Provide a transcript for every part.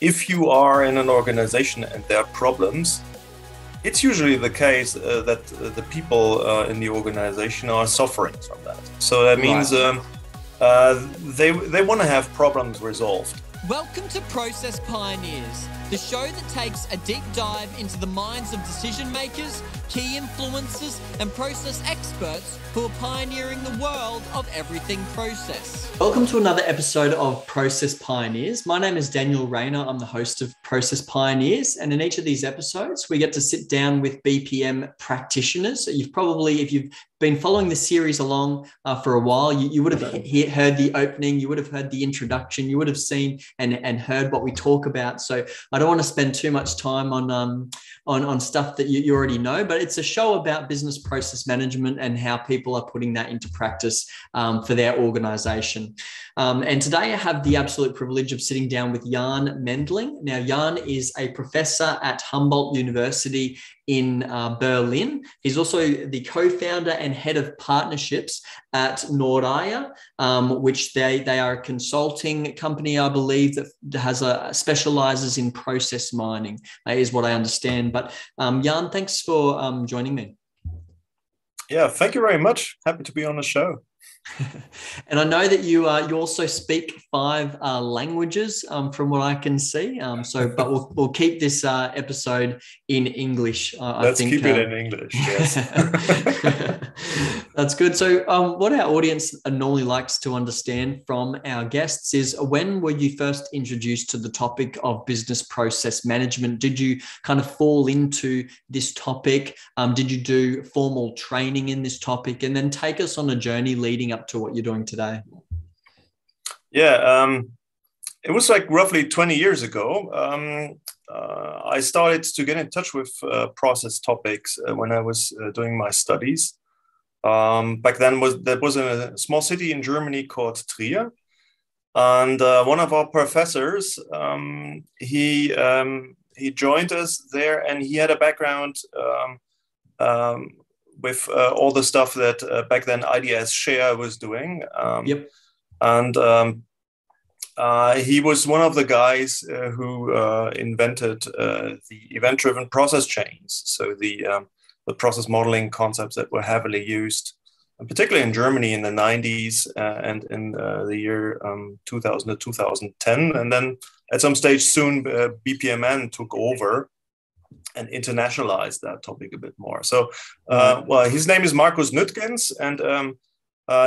If you are in an organization and there are problems, it's usually the case that the people in the organization are suffering from that. So that means they want to have problems resolved. Welcome to Process Pioneers, the show that takes a deep dive into the minds of decision makers, key influencers and process experts who are pioneering the world of everything process. Welcome to another episode of Process Pioneers. My name is Daniel Rayner. I'm the host of Process Pioneers. And in each of these episodes, we get to sit down with BPM practitioners. So you've probably, if you've been following the series along for a while, you would have heard the opening, you would have heard the introduction, you would have seen and heard what we talk about. So I don't want to spend too much time on stuff that you already know, but it's a show about business process management and how people are putting that into practice for their organization. And today I have the absolute privilege of sitting down with Jan Mendling. Now, Jan is a professor at Humboldt University in Berlin. He's also the co-founder and head of partnerships at Nordia, which they are a consulting company, I believe, that has specializes in process mining, is what I understand. But Jan, thanks for joining me. Yeah, thank you very much. Happy to be on the show. And I know that you also speak 5 languages from what I can see. But we'll keep this episode in English. Let's keep it in English. Yes. That's good. So what our audience normally likes to understand from our guests is, when were you first introduced to the topic of business process management? Did you kind of fall into this topic? Did you do formal training in this topic? And then take us on a journey leading up to what you're doing today. Yeah, it was like roughly 20 years ago. I started to get in touch with process topics when I was doing my studies. Back then, there was a small city in Germany called Trier, and one of our professors, he joined us there, and he had a background with all the stuff that back then IDS Scheer was doing. And he was one of the guys who invented the event-driven process chains. So the process modeling concepts that were heavily used, particularly in Germany in the 90s and in the year 2000 to 2010. And then at some stage soon, BPMN took over and internationalized that topic a bit more. So, well, his name is Markus Nütgens, and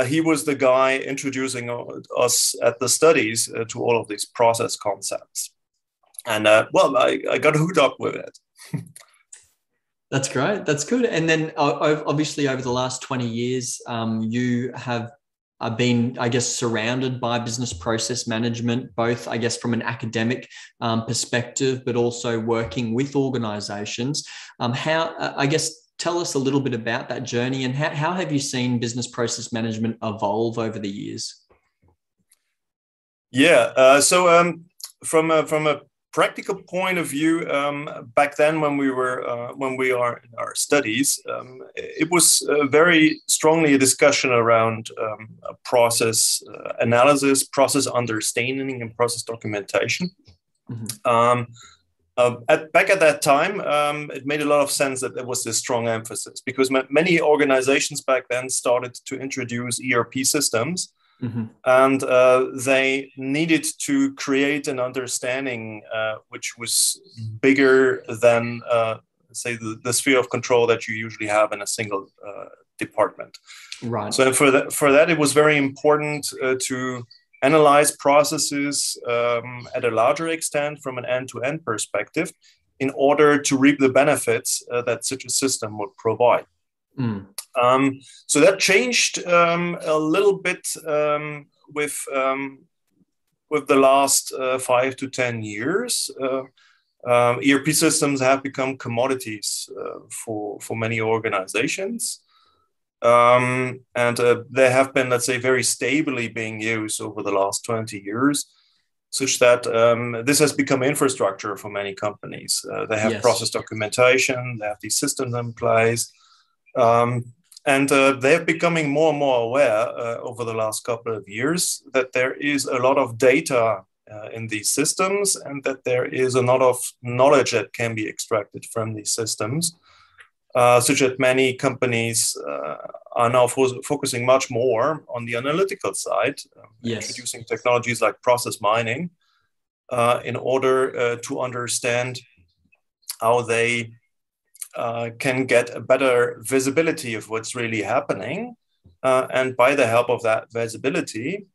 he was the guy introducing us at the studies to all of these process concepts. And, well, I got hooked up with it. That's great. That's good. And then obviously over the last 20 years, you have been, I guess, surrounded by business process management, both, I guess, from an academic perspective, but also working with organizations. I guess, tell us a little bit about that journey, and how have you seen business process management evolve over the years? Yeah. So from a practical point of view, back then when we were when we are in our studies, it was very strongly a discussion around process analysis, process understanding, and process documentation. Mm-hmm. Back at that time, it made a lot of sense that there was this strong emphasis, because many organizations back then started to introduce ERP systems. Mm-hmm. And they needed to create an understanding which was bigger than, say, the sphere of control that you usually have in a single department. Right. So for that, it was very important to analyze processes at a larger extent from an end-to-end perspective, in order to reap the benefits that such a system would provide. Mm. So that changed a little bit with the last 5 to 10 years. ERP systems have become commodities for many organizations, and they have been, let's say, very stably being used over the last 20 years, such that this has become infrastructure for many companies. They have process documentation, they have these systems in place. And they're becoming more and more aware over the last couple of years that there is a lot of data in these systems, and that there is a lot of knowledge that can be extracted from these systems, such that many companies are now focusing much more on the analytical side, introducing technologies like process mining in order to understand how they can get a better visibility of what's really happening. And by the help of that visibility,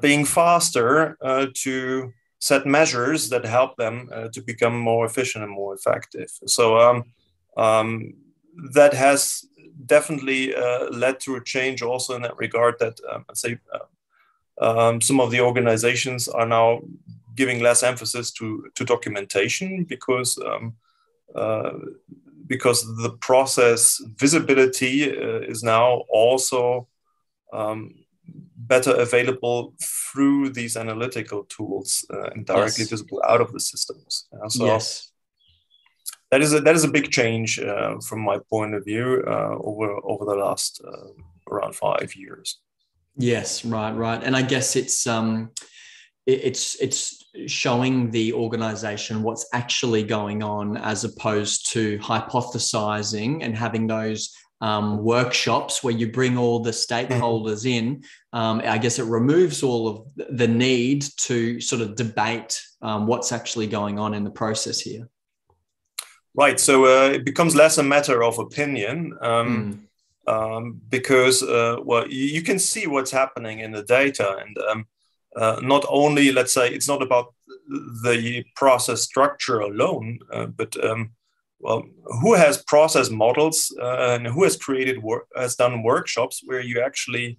being faster to set measures that help them to become more efficient and more effective. So that has definitely led to a change also in that regard, that I'd say some of the organizations are now giving less emphasis to documentation because the process visibility is now also better available through these analytical tools and directly visible out of the systems. So that is a big change from my point of view over the last around 5 years. Yes, right. And I guess it's showing the organization what's actually going on, as opposed to hypothesizing and having those workshops where you bring all the stakeholders in. I guess it removes all of the need to sort of debate what's actually going on in the process here. Right. So it becomes less a matter of opinion because, well, you can see what's happening in the data. And not only, let's say, it's not about the process structure alone, but well, who has process models and who has done workshops where you actually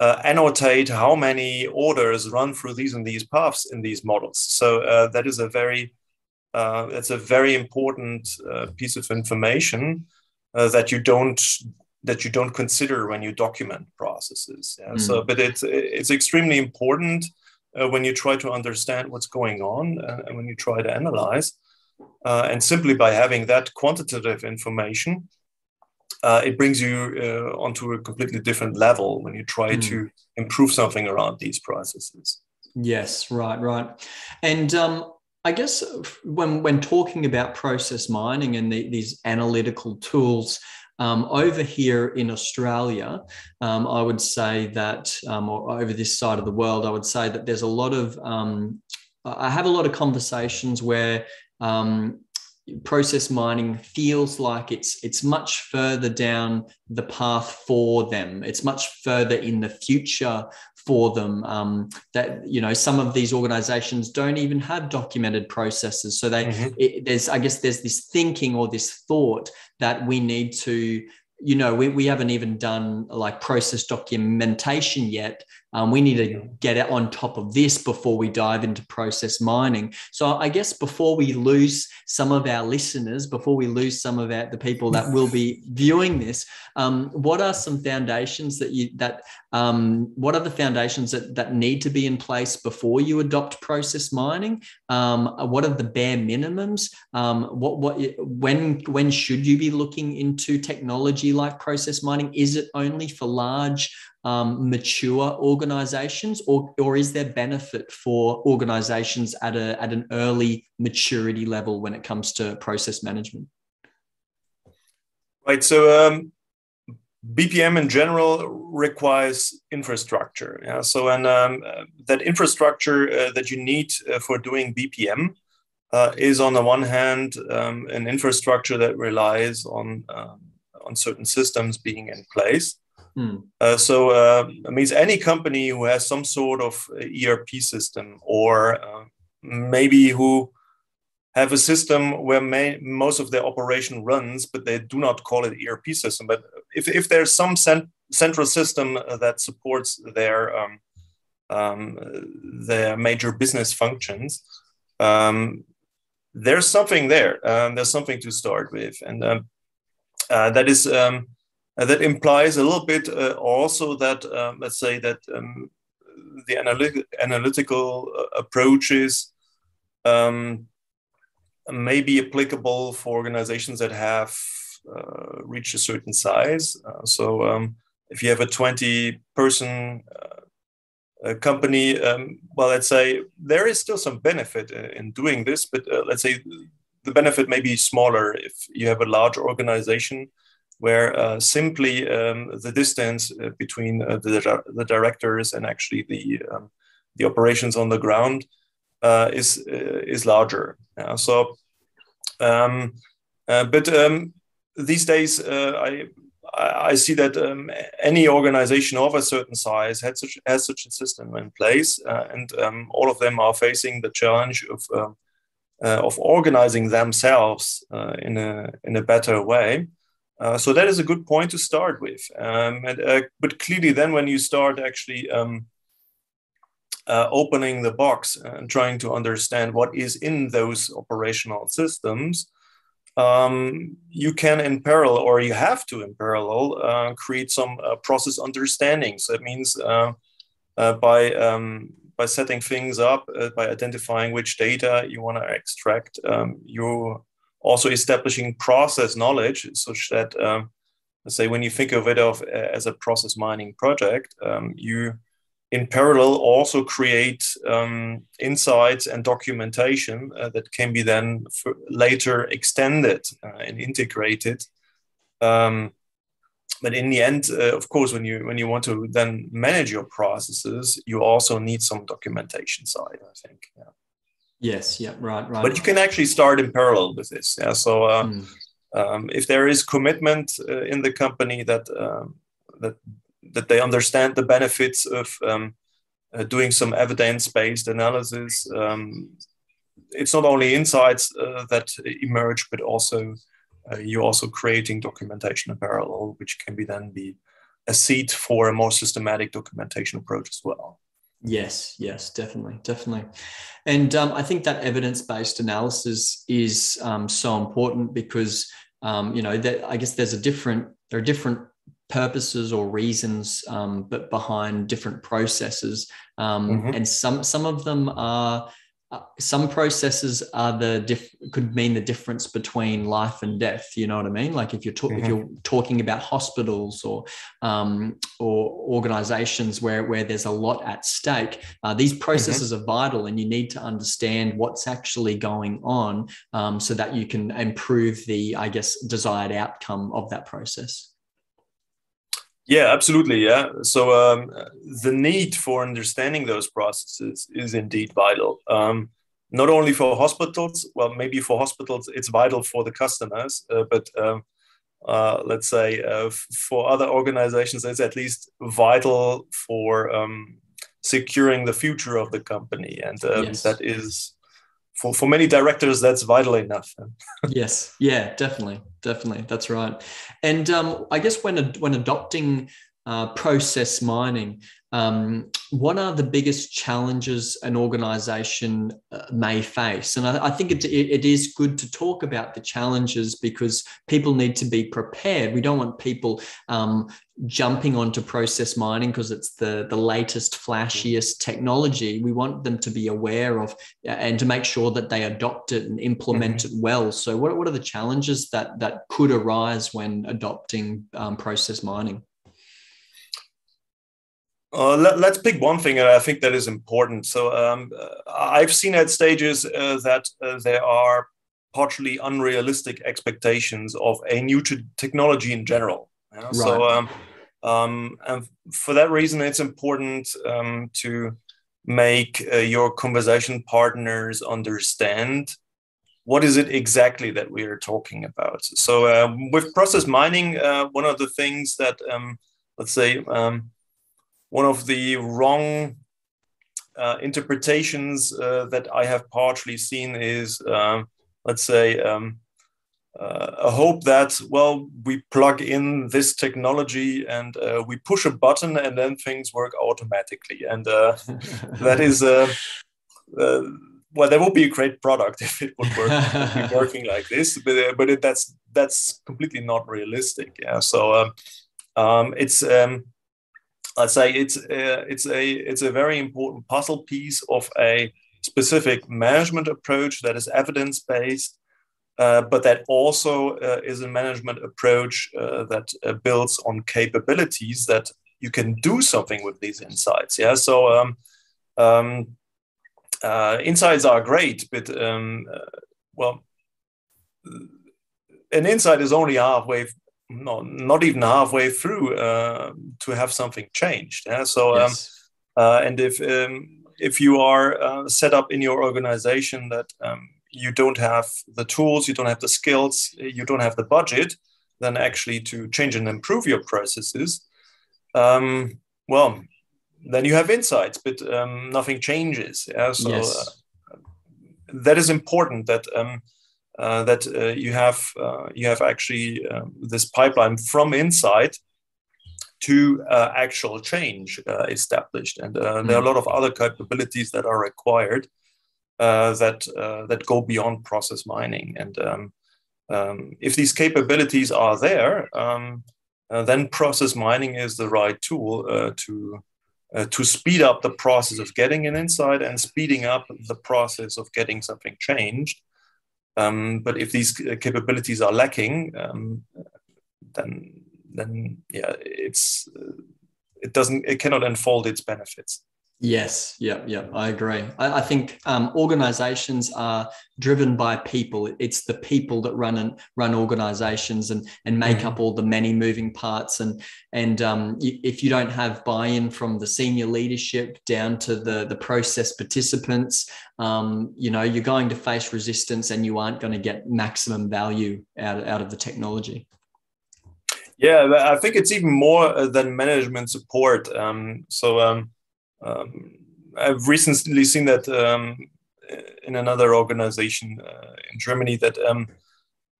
annotate how many orders run through these and these paths in these models. So that is that's a very important piece of information that you don't consider when you document processes. So, but it's extremely important when you try to understand what's going on and when you try to analyze. And simply by having that quantitative information, it brings you onto a completely different level when you try to improve something around these processes. Yes, right. And I guess when talking about process mining and these analytical tools, over here in Australia, I would say that, or over this side of the world, I would say that there's a lot of, I have a lot of conversations where process mining feels like it's much further down the path for them. It's much further in the future for them. That, you know, some of these organizations don't even have documented processes. So they there's this thinking or this thought that we need to, you know, we haven't even done like process documentation yet. We need to get it on top of this before we dive into process mining. So I guess before we lose some of our listeners, before we lose some of the people that will be viewing this, what are some foundations what are the foundations that need to be in place before you adopt process mining? What are the bare minimums? When should you be looking into technology like process mining? Is it only for large mature organizations, or is there benefit for organizations at an early maturity level when it comes to process management? Right. So BPM in general requires infrastructure. Yeah. So and that infrastructure that you need for doing BPM is, on the one hand, an infrastructure that relies on certain systems being in place. It means any company who has some sort of ERP system, or maybe who have a system where most of their operation runs, but they do not call it ERP system. But if there's some central system that supports their major business functions, there's something there. There's something to start with, and that is. That implies a little bit also that, let's say that the analytical approaches may be applicable for organizations that have reached a certain size. So if you have a 20-person company, well, let's say there is still some benefit in doing this, but let's say the benefit may be smaller if you have a large organization where simply the distance between the directors and actually the operations on the ground is larger. Yeah, so, but these days I see that any organization of a certain size has such a system in place, and all of them are facing the challenge of organizing themselves in a better way. So that is a good point to start with. But clearly, then when you start actually opening the box and trying to understand what is in those operational systems, you can in parallel, or you have to in parallel, create some process understanding. So that means by setting things up, by identifying which data you want to extract, you also establishing process knowledge, such that, let's say, when you think of it as a process mining project, you in parallel also create insights and documentation that can be then later extended and integrated. But in the end, of course, when you want to then manage your processes, you also need some documentation side, I think. Yeah. Yes. Yeah. Right. Right. But you can actually start in parallel with this. Yeah. So if there is commitment in the company that that they understand the benefits of doing some evidence-based analysis, it's not only insights that emerge, but also you're also creating documentation in parallel, which can be then be a seed for a more systematic documentation approach as well. Yes, yes, definitely, definitely. And I think that evidence-based analysis is so important because, you know, that I guess there are different purposes or reasons but behind different processes. And some of them are, some processes are could mean the difference between life and death. You know what I mean? Like if you're talking about hospitals or organizations where there's a lot at stake, these processes are vital, and you need to understand what's actually going on so that you can improve the, I guess, desired outcome of that process. Yeah, absolutely. Yeah. So the need for understanding those processes is indeed vital. Not only for hospitals, well, maybe for hospitals, it's vital for the customers, but let's say for other organizations, it's at least vital for securing the future of the company. And yes, that is, for many directors, that's vital enough. Yes. Yeah, definitely. Definitely. That's right. And I guess when adopting process mining, what are the biggest challenges an organization may face? And I think it is good to talk about the challenges because people need to be prepared. We don't want people jumping onto process mining because it's the latest, flashiest technology. We want them to be aware of and to make sure that they adopt it and implement it well. So what are the challenges that could arise when adopting process mining? Let's pick one thing, and I think that is important. So I've seen at stages that there are partially unrealistic expectations of a new technology in general. You know? Right. So and for that reason, it's important to make your conversation partners understand what is it exactly that we are talking about. So with process mining, one of the things that, let's say, one of the wrong interpretations that I have partially seen is, let's say, a hope that, well, we plug in this technology and we push a button and then things work automatically. And that is, well, that would be a great product if it would work working like this, but that's completely not realistic. Yeah. So it's... I'd say it's a very important puzzle piece of a specific management approach that is evidence-based, but that also is a management approach that builds on capabilities that you can do something with these insights. Yeah. So insights are great, but well, an insight is only halfway. No, not even halfway through to have something changed. Yeah? So, yes. And if you are set up in your organization that you don't have the tools, you don't have the skills, you don't have the budget, then actually to change and improve your processes, well, then you have insights, but nothing changes. Yeah? So yes. That is important. That. That you have actually this pipeline from inside to actual change established, and there are a lot of other capabilities that are required that go beyond process mining. And if these capabilities are there, then process mining is the right tool to speed up the process of getting an insight and speeding up the process of getting something changed. But if these capabilities are lacking, then yeah, it cannot unfold its benefits. Yes, yeah, I agree. I think organizations are driven by people. It's the people that run organizations and make up all the many moving parts. And if you don't have buy-in from the senior leadership down to the process participants, you know, you're going to face resistance and you aren't going to get maximum value out of the technology. Yeah, I think it's even more than management support. I've recently seen that in another organization in Germany that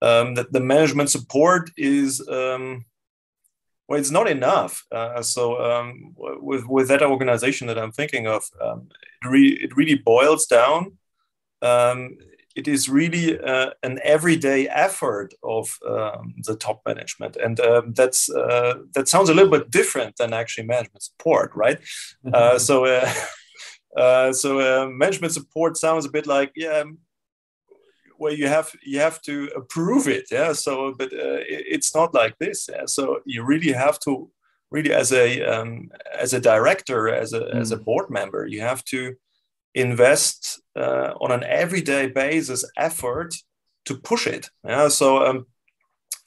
that the management support is well, it's not enough. With that organization that I'm thinking of, it really boils down. It is really an everyday effort of the top management, and that sounds a little bit different than actually management support, right? Management support sounds a bit like well, you have to approve it, yeah. So, but it's not like this. Yeah? So you really have to, really as a director, as a board member, you have to invest on an everyday basis effort to push it. Yeah? So,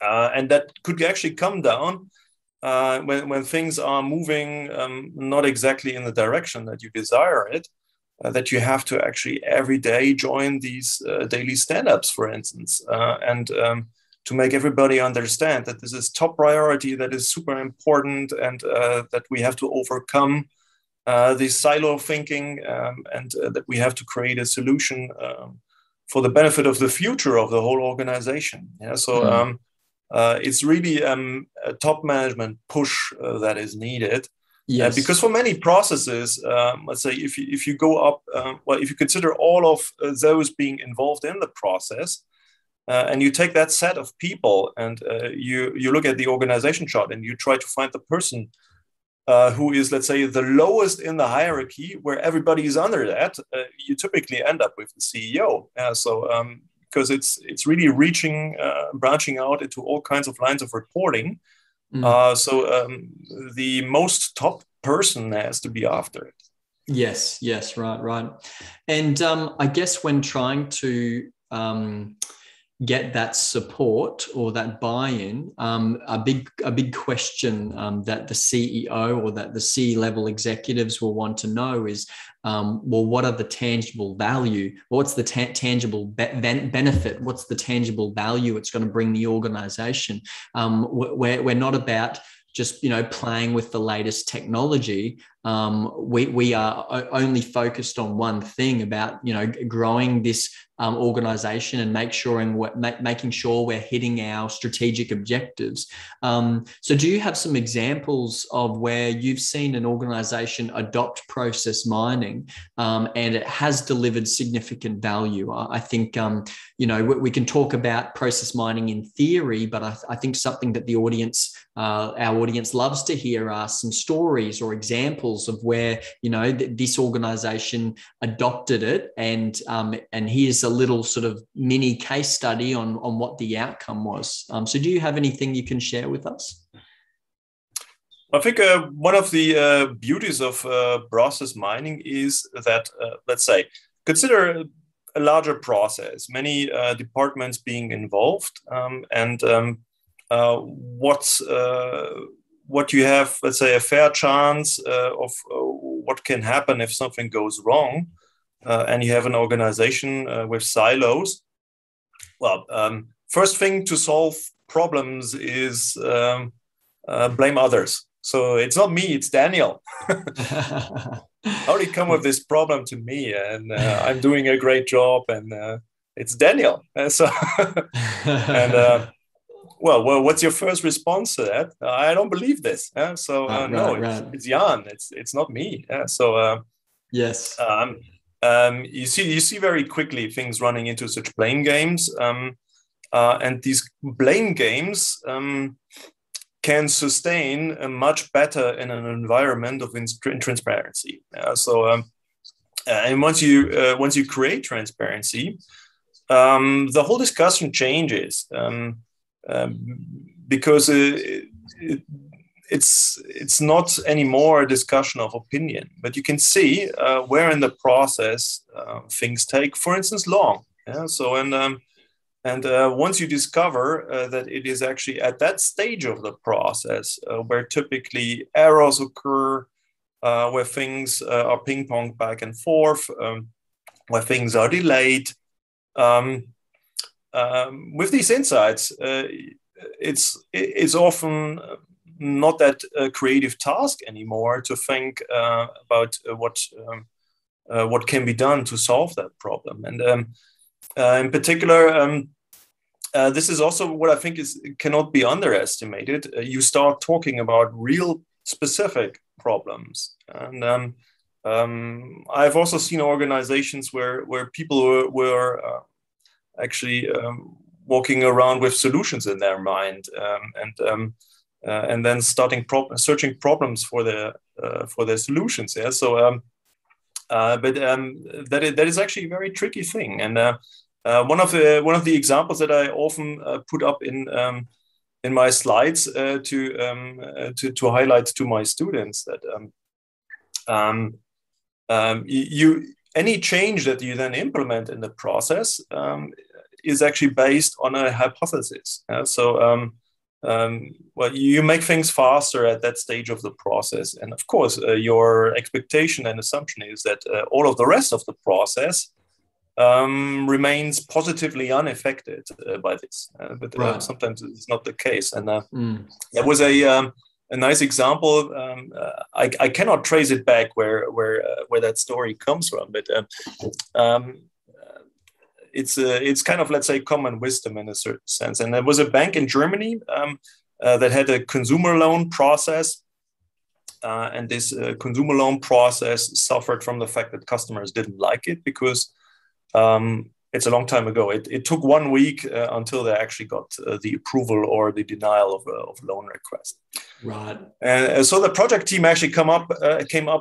and that could actually come down when things are moving not exactly in the direction that you desire it, that you have to actually every day join these daily stand-ups, for instance, and to make everybody understand that this is top priority, that is super important, and that we have to overcome the silo thinking, and that we have to create a solution for the benefit of the future of the whole organization. Yeah, so it's really a top management push that is needed. Yes, because for many processes, let's say if you go up, well, if you consider all of those being involved in the process, and you take that set of people and you look at the organization chart and you try to find the person who is, let's say, the lowest in the hierarchy, where everybody is under that, you typically end up with the CEO. Because it's really reaching, branching out into all kinds of lines of reporting. The most top person has to be after it. Yes, right. And I guess when trying to get that support or that buy-in, a big question that the CEO or that the C-level executives will want to know is, well, what are the tangible value? What's the tangible benefit? What's the tangible value it's going to bring the organization? We're not about just, you know, playing with the latest technology. We are only focused on one thing, about, you know, growing this organization and making sure we're hitting our strategic objectives. So do you have some examples of where you've seen an organization adopt process mining and it has delivered significant value? I think, you know, we can talk about process mining in theory, but I think something that the audience, our audience loves to hear are some stories or examples of where, you know, this organization adopted it, and here's a little sort of mini case study on what the outcome was. So do you have anything you can share with us? I think one of the beauties of process mining is that, let's say, consider a larger process, many departments being involved, what you have, let's say, a fair chance of what can happen if something goes wrong, and you have an organization with silos. Well, first thing to solve problems is blame others. So it's not me, it's Daniel. How did you come with this problem to me? And I'm doing a great job, and it's Daniel. Well, what's your first response to that? I don't believe this. So it's Jan. It's not me. Yes. You see very quickly things running into such blame games, and these blame games can sustain much better in an environment of transparency. And once you create transparency, the whole discussion changes. Because it's not anymore a discussion of opinion, but you can see where in the process things take, for instance, long. Yeah? So once you discover that it is actually at that stage of the process where typically errors occur, where things are ping-ponged back and forth, where things are delayed. With these insights, it's often not that creative task anymore to think about what can be done to solve that problem. And in particular, this is also what I think cannot be underestimated. You start talking about real specific problems, and I've also seen organizations where people were actually walking around with solutions in their mind, and then starting searching problems for their solutions. Yeah. So, that is actually a very tricky thing. And one of the examples that I often put up in my slides to highlight to my students that any change that you then implement in the process is actually based on a hypothesis. You make things faster at that stage of the process. And of course, your expectation and assumption is that all of the rest of the process remains positively unaffected by this. But sometimes it's not the case. And there was a nice example. I cannot trace it back where that story comes from, but it's kind of, let's say, common wisdom in a certain sense. And there was a bank in Germany that had a consumer loan process, and this consumer loan process suffered from the fact that customers didn't like it because it's a long time ago. It took 1 week until they actually got the approval or the denial of loan request. Right. And so the project team actually came up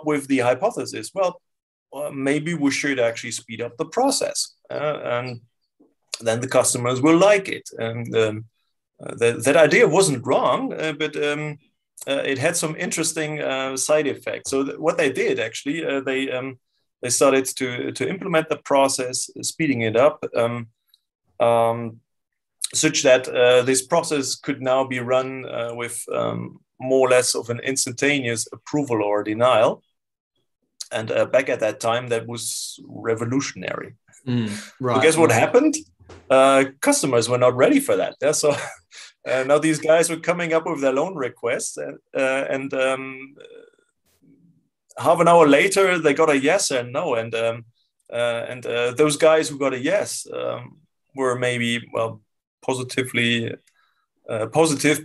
with the hypothesis. Well, maybe we should actually speed up the process, and then the customers will like it. And that idea wasn't wrong, but it had some interesting side effects. So what they did actually, they started to implement the process, speeding it up, such that this process could now be run with more or less of an instantaneous approval or denial. And back at that time, that was revolutionary. Right. So guess what happened? Customers were not ready for that. Yeah? So now these guys were coming up with their loan requests, and half an hour later, they got a yes and no, and those guys who got a yes were maybe positive,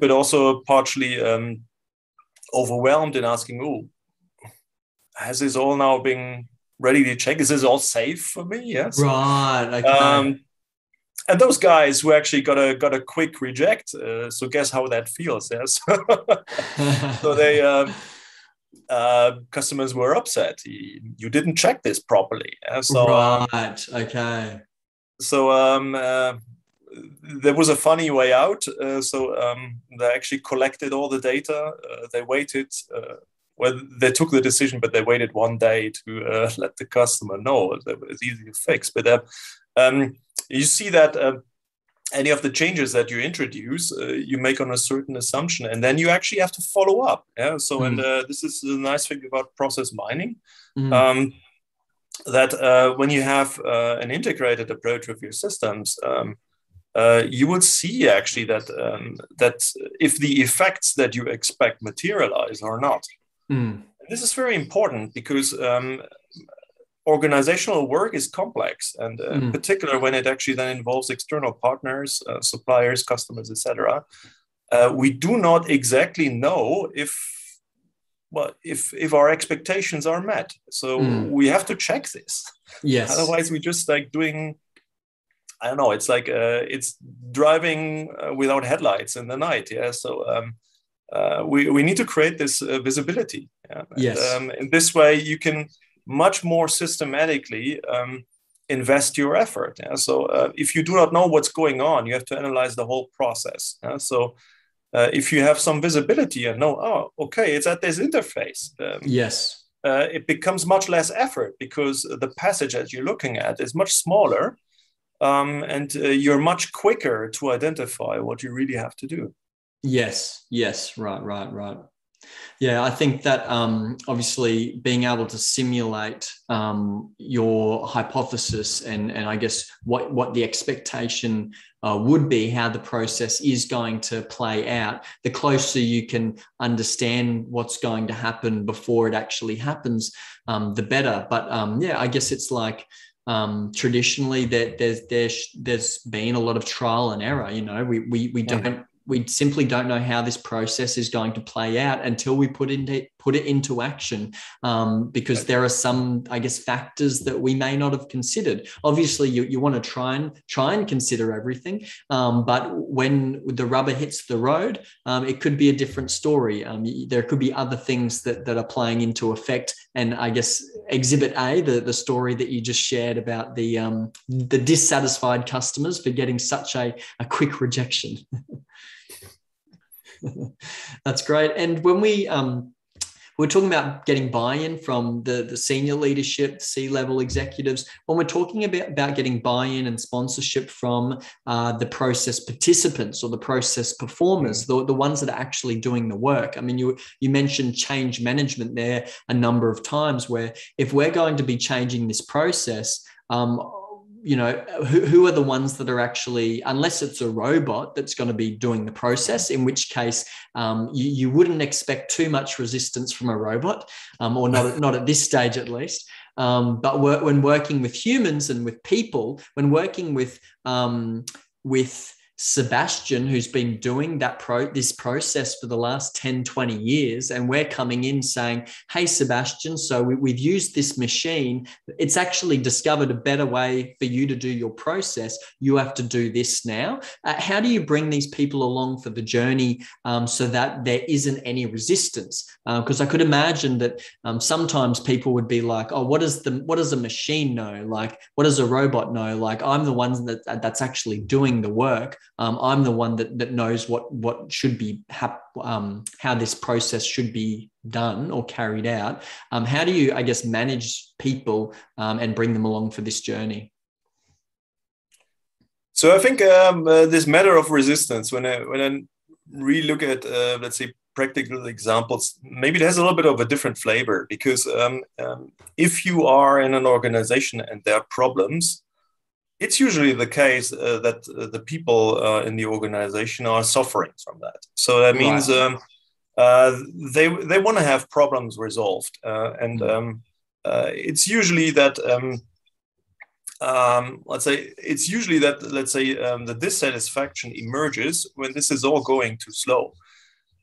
but also partially overwhelmed and asking, "Oh, has this all now been ready to check? Is this all safe for me?" Yes. Right. Okay. And those guys who actually got a quick reject. So guess how that feels? Yes. So they. Customers were upset. You didn't check this properly. So, right. Okay. So there was a funny way out. So they actually collected all the data. They waited. Well, they took the decision, but they waited one day to let the customer know. It was easy to fix. But you see that any of the changes that you introduce, you make on a certain assumption, and then you actually have to follow up. Yeah. So, and this is the nice thing about process mining, that when you have an integrated approach with your systems, you will see actually that that if the effects that you expect materialize or not. This is very important because organizational work is complex, and in particular when it actually then involves external partners, suppliers, customers, etc. We do not exactly know if our expectations are met. So we have to check this. Yes. Otherwise, we just like doing. I don't know. It's like it's driving without headlights in the night. Yeah. So. We need to create this visibility. Yeah? Yes. And, in this way, you can much more systematically invest your effort. Yeah? So if you do not know what's going on, you have to analyze the whole process. Yeah? So if you have some visibility and know, oh, okay, it's at this interface. Yes. It becomes much less effort because the passage that you're looking at is much smaller, and you're much quicker to identify what you really have to do. Yes, right. Yeah, I think that obviously being able to simulate your hypothesis and I guess what the expectation would be, how the process is going to play out, the closer you can understand what's going to happen before it actually happens, the better. But yeah, I guess it's like, traditionally there's been a lot of trial and error. You know, we simply don't know how this process is going to play out until we put it into action, because there are some, I guess, factors that we may not have considered. Obviously, you want to try and consider everything, but when the rubber hits the road, it could be a different story. There could be other things that are playing into effect, and I guess Exhibit A, the story that you just shared about the dissatisfied customers for getting such a quick rejection. That's great. And when we're talking about getting buy-in from the senior leadership, C-level executives, when we're talking about getting buy-in and sponsorship from the process participants or the process performers, the ones that are actually doing the work. I mean, you mentioned change management there a number of times, where if we're going to be changing this process, you know, who are the ones that are actually, unless it's a robot that's going to be doing the process, in which case you wouldn't expect too much resistance from a robot, or not at this stage at least. But when working with humans and with people, when working with Sebastian, who's been doing that this process for the last 10, 20 years, and we're coming in saying, hey, Sebastian, so we've used this machine. It's actually discovered a better way for you to do your process. You have to do this now. How do you bring these people along for the journey so that there isn't any resistance? Because I could imagine that sometimes people would be like, oh, what does a machine know? Like, what does a robot know? Like, I'm the one that's actually doing the work. I'm the one that knows what should be how this process should be done or carried out. How do you, I guess, manage people and bring them along for this journey? So I think this matter of resistance, when I re-look at let's say practical examples, maybe it has a little bit of a different flavor, because if you are in an organization and there are problems, it's usually the case that the people in the organization are suffering from that. So that means they want to have problems resolved. It's usually that, let's say the dissatisfaction emerges when this is all going too slow.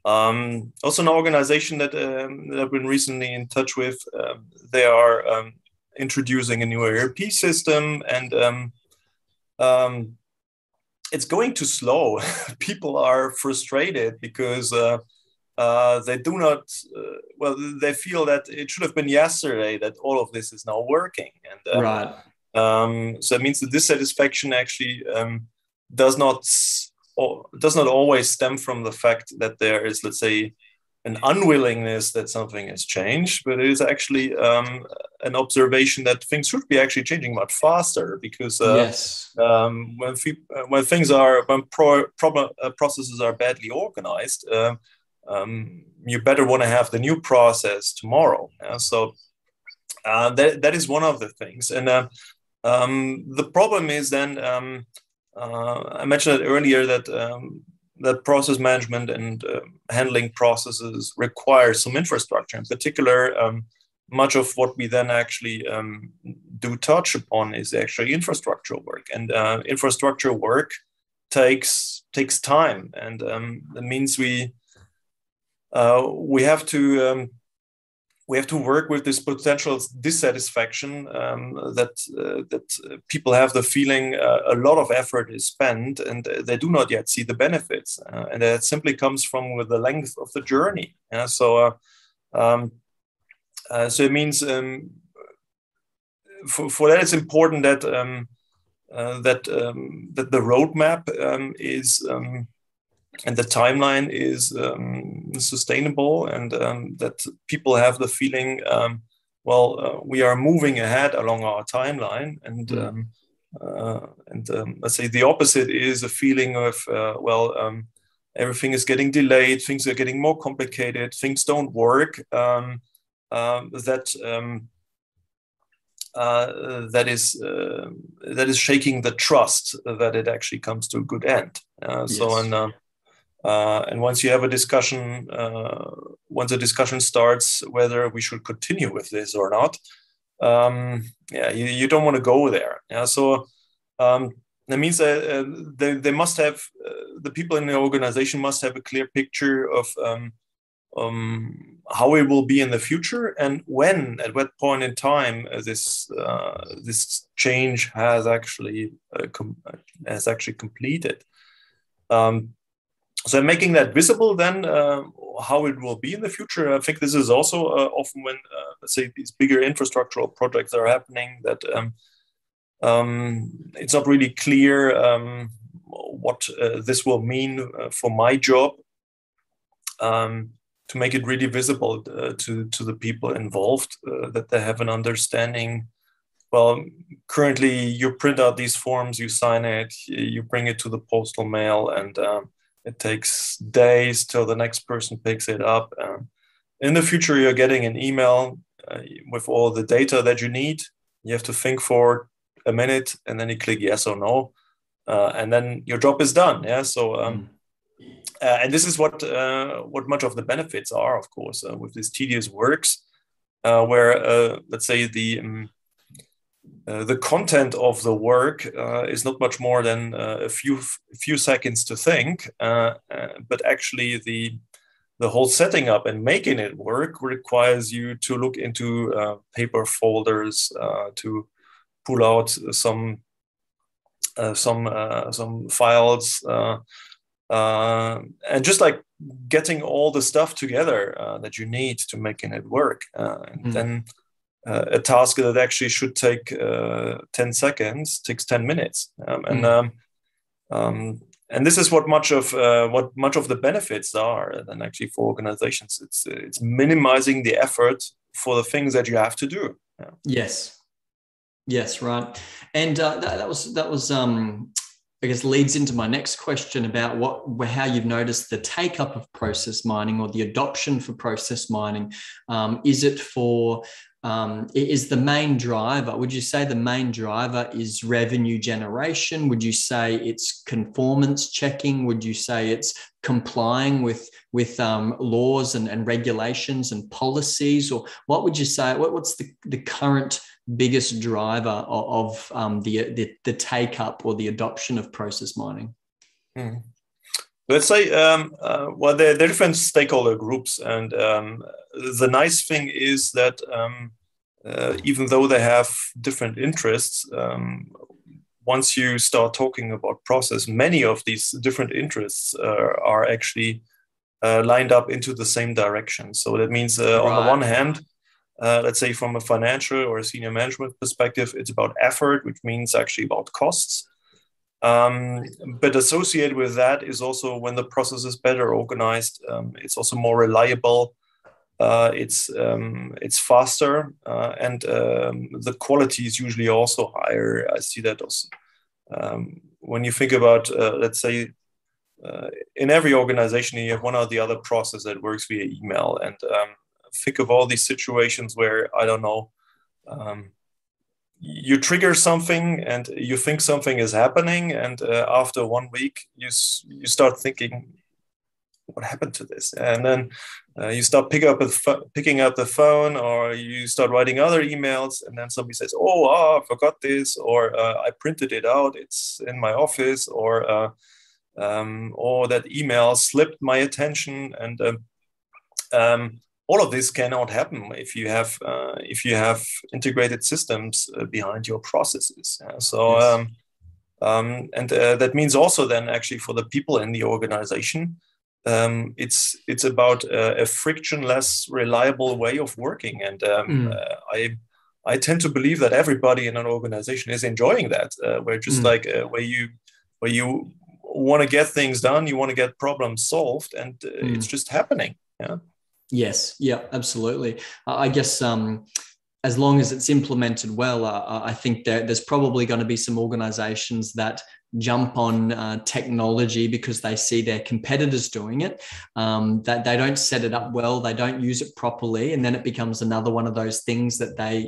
Also an organization that I've been recently in touch with, they are introducing a new ERP system, and it's going too slow. People are frustrated because they do not, they feel that it should have been yesterday that all of this is now working. And, so it means the dissatisfaction actually does not always stem from the fact that there is, let's say, an unwillingness that something has changed, but it is actually an observation that things should be actually changing much faster, because when processes are badly organized, you better want to have the new process tomorrow. Yeah? So that is one of the things. And the problem is then, I mentioned it earlier that that process management and handling processes require some infrastructure. In particular, much of what we then actually do touch upon is actually infrastructure work, and infrastructure work takes time, and that means we have to work with this potential dissatisfaction that people have the feeling a lot of effort is spent and they do not yet see the benefits, and that simply comes from with the length of the journey. Yeah? So it means for that it's important that that the roadmap is. And the timeline is sustainable, and that people have the feeling, we are moving ahead along our timeline, and let's say the opposite is a feeling of everything is getting delayed, things are getting more complicated, things don't work. That is shaking the trust that it actually comes to a good end. And once you have a discussion, once a discussion starts whether we should continue with this or not, you don't want to go there. Yeah? So that means they must have, the people in the organization must have a clear picture of how it will be in the future and when, at what point in time this change has actually completed. So making that visible, then how it will be in the future. I think this is also often when, let's say, these bigger infrastructural projects are happening, that it's not really clear what this will mean for my job. To make it really visible to the people involved, that they have an understanding. Well, currently you print out these forms, you sign it, you bring it to the postal mail, and it takes days till the next person picks it up. In the future, you're getting an email with all the data that you need. You have to think for a minute, and then you click yes or no, and then your job is done. Yeah, so. And this is what much of the benefits are, of course, with these tedious works, where let's say the content of the work is not much more than a few seconds to think, but actually the whole setting up and making it work requires you to look into paper folders, to pull out some files. And just like getting all the stuff together that you need to making it work, and then a task that actually should take 10 seconds takes 10 minutes, and this is what much of the benefits are. And actually, for organizations, it's minimizing the effort for the things that you have to do. Yeah. Yes, right, and that was. I guess leads into my next question about how you've noticed the take-up of process mining or the adoption for process mining. Is the main driver, would you say the main driver is revenue generation? Would you say it's conformance checking? Would you say it's complying with laws and regulations and policies? Or what would you say, what's the current biggest driver of the take-up or the adoption of process mining? Let's say, there are different stakeholder groups, and the nice thing is that even though they have different interests, once you start talking about process, many of these different interests are actually lined up into the same direction. So that means on the one hand, let's say from a financial or a senior management perspective, it's about effort, which means actually about costs. But associated with that is also when the process is better organized, it's also more reliable, it's faster, and the quality is usually also higher. I see that also. When you think about, let's say, in every organization, you have one or the other process that works via email. And think of all these situations where, I don't know, you trigger something and you think something is happening. And after 1 week, you start thinking, what happened to this? And then you start picking up the phone, or you start writing other emails, and then somebody says, I forgot this, or I printed it out, it's in my office, or that email slipped my attention. And all of this cannot happen if you have integrated systems behind your processes. So yes. That means also then actually for the people in the organization, it's about a frictionless, reliable way of working. And I tend to believe that everybody in an organization is enjoying that, where you want to get things done, you want to get problems solved, and it's just happening. Yeah. Yes. Yeah, absolutely. I guess as long as it's implemented well, I think there's probably going to be some organizations that jump on technology because they see their competitors doing it, that they don't set it up well, they don't use it properly, and then it becomes another one of those things that they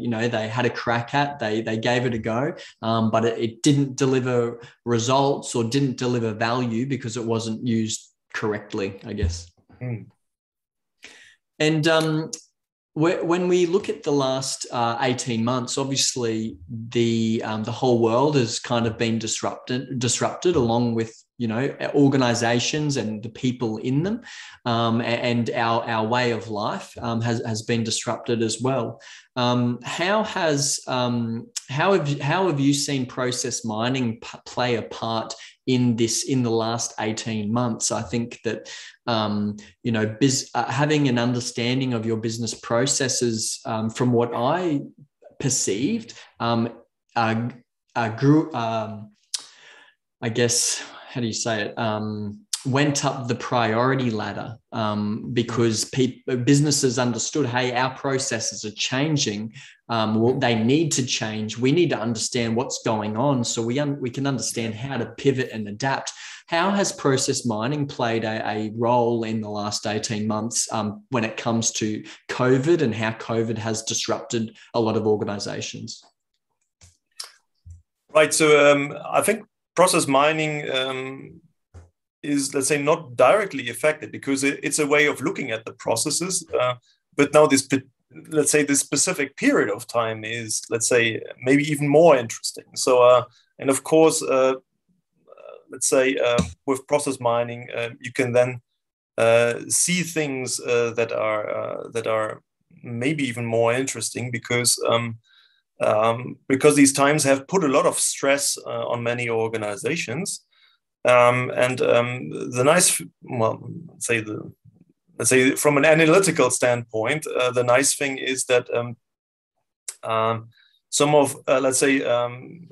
had a crack at, they gave it a go, but it didn't deliver results or didn't deliver value because it wasn't used correctly, I guess. And when we look at the last 18 months, obviously the whole world has kind of been disrupted along with, organizations and the people in them, and our way of life has been disrupted as well. How have you seen process mining play a part in the last 18 months? I think that, having an understanding of your business processes, from what I perceived, I guess, how do you say it? Went up the priority ladder, because businesses understood, hey, our processes are changing. They need to change. We need to understand what's going on so we can understand how to pivot and adapt. How has process mining played a role in the last 18 months when it comes to COVID and how COVID has disrupted a lot of organizations? Right. So I think process mining is, let's say, not directly affected because it's a way of looking at the processes. But now this specific period of time is, let's say, maybe even more interesting. So, and of course, let's say with process mining, you can then see things that are maybe even more interesting because these times have put a lot of stress on many organizations, let's say from an analytical standpoint, the nice thing is that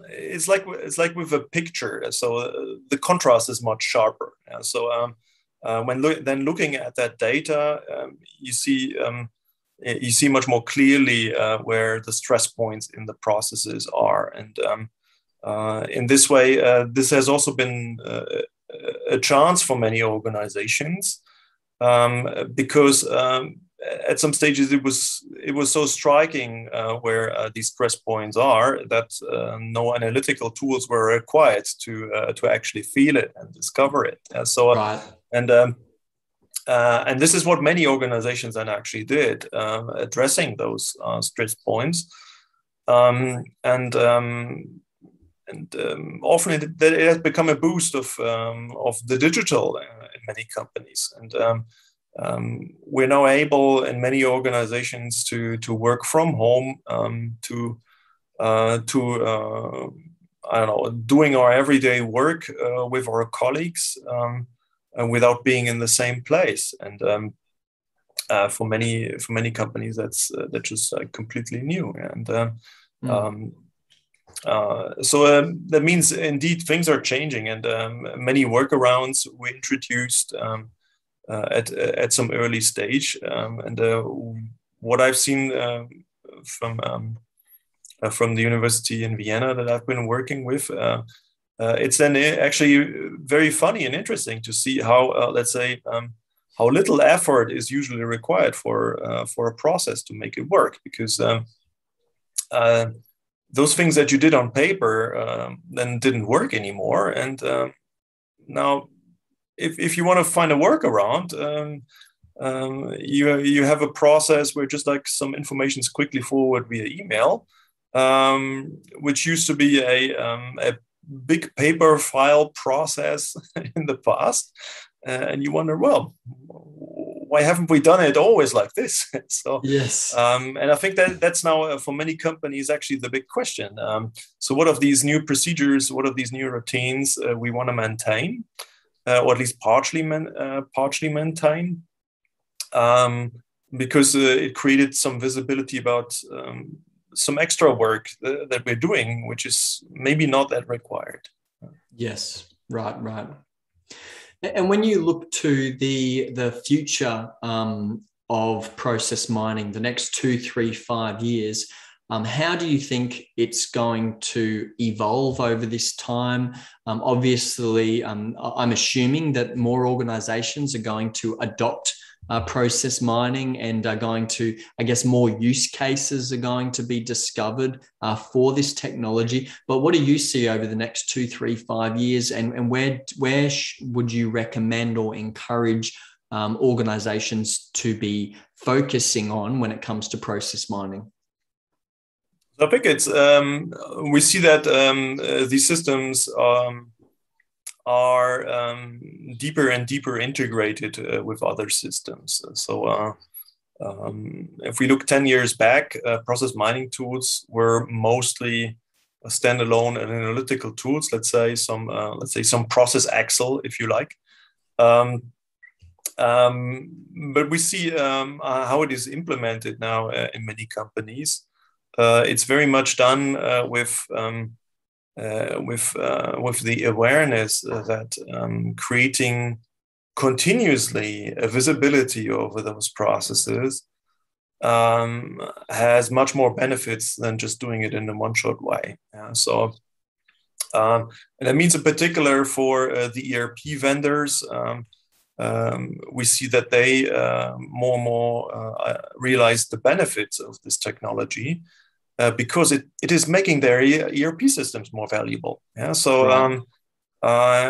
it's like with a picture, so the contrast is much sharper. So when looking at that data, you see much more clearly where the stress points in the processes are. And in this way, this has also been a chance for many organizations because at some stages it was so striking where these stress points are that no analytical tools were required to actually feel it and discover it. Right. And this is what many organizations then actually did, addressing those stress points. Often it has become a boost of the digital in many companies. And we're now able in many organizations to work from home, doing our everyday work with our colleagues, without being in the same place. And for many companies, that's just completely new. And That means indeed things are changing, and many workarounds were introduced at some early stage. What I've seen from the university in Vienna that I've been working with, it's then actually very funny and interesting to see how, let's say, how little effort is usually required for a process to make it work, because those things that you did on paper then didn't work anymore. And now, if you want to find a workaround, you have a process where just like some information is quickly forwarded via email, which used to be a big paper file process in the past, and you wonder, well, why haven't we done it always like this? So yes, and I think that's now for many companies actually the big question. So what of these new procedures, what of these new routines we want to maintain, or at least partially maintain, because it created some visibility about some extra work that we're doing, which is maybe not that required. Yes, right. And when you look to the future of process mining, the next 2, 3, 5 years, how do you think it's going to evolve over this time? Obviously, I'm assuming that more organizations are going to adopt process mining and are going to, I guess, more use cases are going to be discovered for this technology. But what do you see over the next 2, 3, 5 years, and where would you recommend or encourage organizations to be focusing on when it comes to process mining? I think it's we see that these systems are deeper and deeper integrated with other systems. So if we look 10 years back, process mining tools were mostly standalone and analytical tools, let's say some process axle, if you like. But we see how it is implemented now in many companies. It's very much done with the awareness that creating continuously a visibility over those processes has much more benefits than just doing it in a one-shot way. Yeah, so, and that means in particular for the ERP vendors, we see that they more and more realize the benefits of this technology. Because it is making their ERP systems more valuable. Yeah. So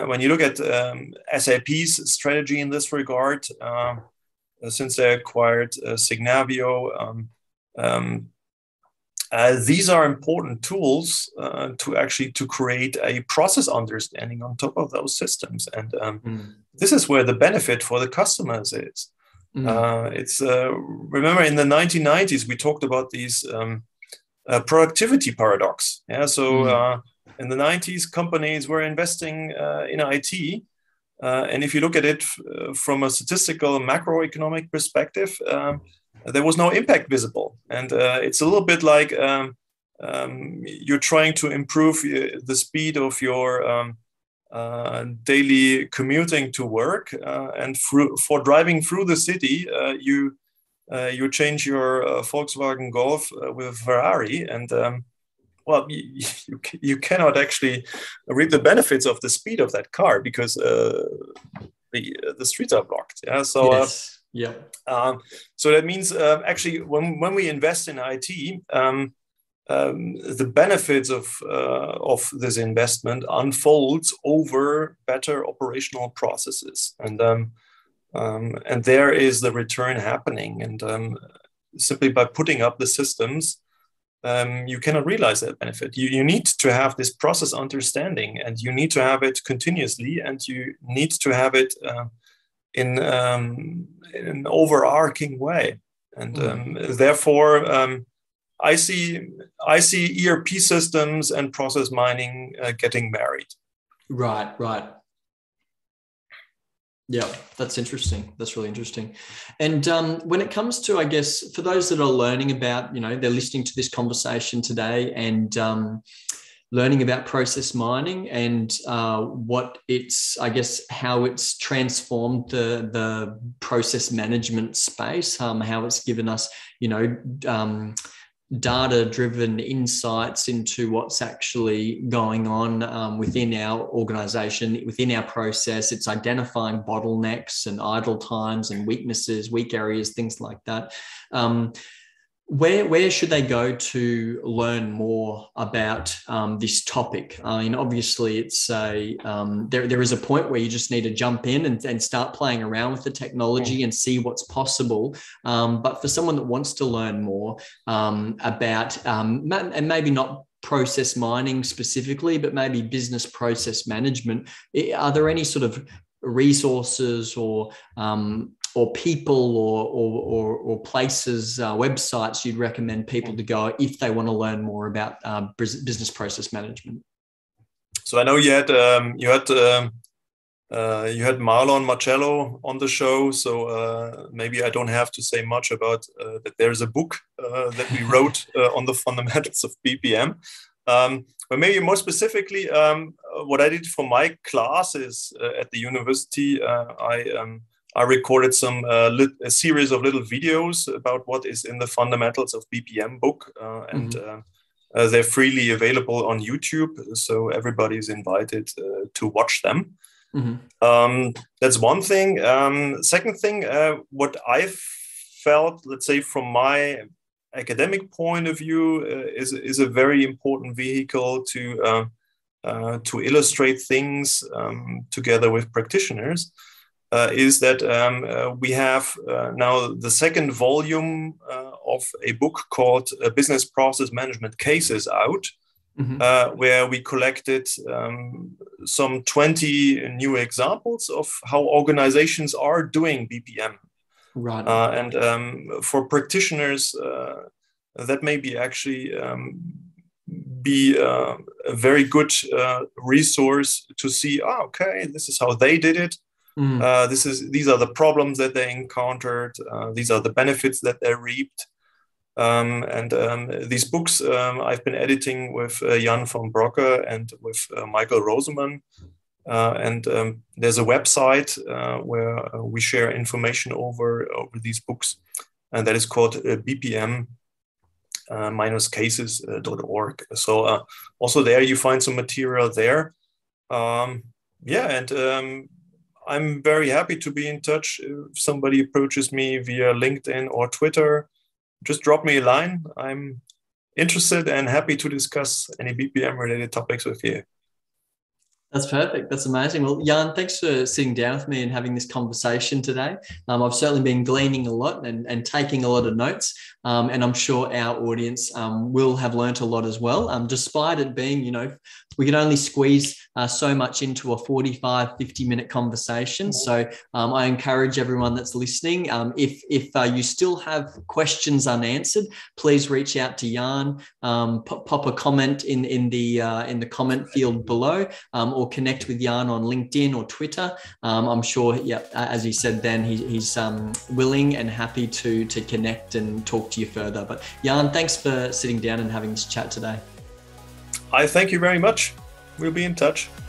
when you look at SAP's strategy in this regard, since they acquired Signavio, these are important tools to create a process understanding on top of those systems. And this is where the benefit for the customers is. Remember in the 1990s, we talked about these productivity paradox. Yeah, so in the 90s, companies were investing in IT, and if you look at it from a statistical macroeconomic perspective, there was no impact visible. And it's a little bit like you're trying to improve the speed of your daily commuting to work, and for driving through the city, you change your Volkswagen Golf with a Ferrari, and well, you cannot actually reap the benefits of the speed of that car because the streets are blocked. Yeah, so yes. So that means actually when we invest in IT, the benefits of this investment unfolds over better operational processes, and there is the return happening. And simply by putting up the systems, you cannot realize that benefit. You need to have this process understanding, and you need to have it continuously, and you need to have it in an overarching way. And therefore, I see ERP systems and process mining getting married. Right. Yeah, that's interesting. That's really interesting. And when it comes to, I guess, for those that are learning about, they're listening to this conversation today, and learning about process mining and what it's, I guess, how it's transformed the process management space, how it's given us, you know, data-driven insights into what's actually going on within our organization, within our process. It's identifying bottlenecks and idle times and weaknesses, weak areas, things like that. Where should they go to learn more about this topic? I mean, obviously, it's a there is a point where you just need to jump in and start playing around with the technology and see what's possible. But for someone that wants to learn more about and maybe not process mining specifically, but maybe business process management, are there any sort of resources or people or places, websites you'd recommend people to go if they want to learn more about business process management? So I know you had Marlon Marcello on the show, so maybe I don't have to say much about that. There's a book that we wrote on the fundamentals of BPM. But maybe more specifically, what I did for my classes at the university, I recorded a series of little videos about what is in the fundamentals of BPM book, and they're freely available on YouTube. So everybody is invited to watch them. Mm-hmm. That's one thing. Second thing, what I felt, let's say from my academic point of view, is a very important vehicle to illustrate things together with practitioners. Is that we have now the second volume of a book called Business Process Management Cases out, mm-hmm. Where we collected some 20 new examples of how organizations are doing BPM. Right. And for practitioners, that may be actually a very good resource to see, okay, this is how they did it. Mm. These are the problems that they encountered. These are the benefits that they reaped. These books I've been editing with Jan von Brocke and with Michael Rosemann. There's a website where we share information over these books, and that is called BPM-Cases.org. So also there you find some material there. I'm very happy to be in touch. If somebody approaches me via LinkedIn or Twitter, just drop me a line. I'm interested and happy to discuss any BPM-related topics with you. That's perfect. That's amazing. Well, Jan, thanks for sitting down with me and having this conversation today. I've certainly been gleaning a lot and taking a lot of notes, and I'm sure our audience will have learnt a lot as well, despite it being, you know, we can only squeeze so much into a 45, 50-minute conversation. So I encourage everyone that's listening, if you still have questions unanswered, please reach out to Jan, pop a comment in the comment field below, or connect with Jan on LinkedIn or Twitter. I'm sure, yeah, as he said, then he's willing and happy to connect and talk to you further. But Jan, thanks for sitting down and having this chat today. I thank you very much. We'll be in touch.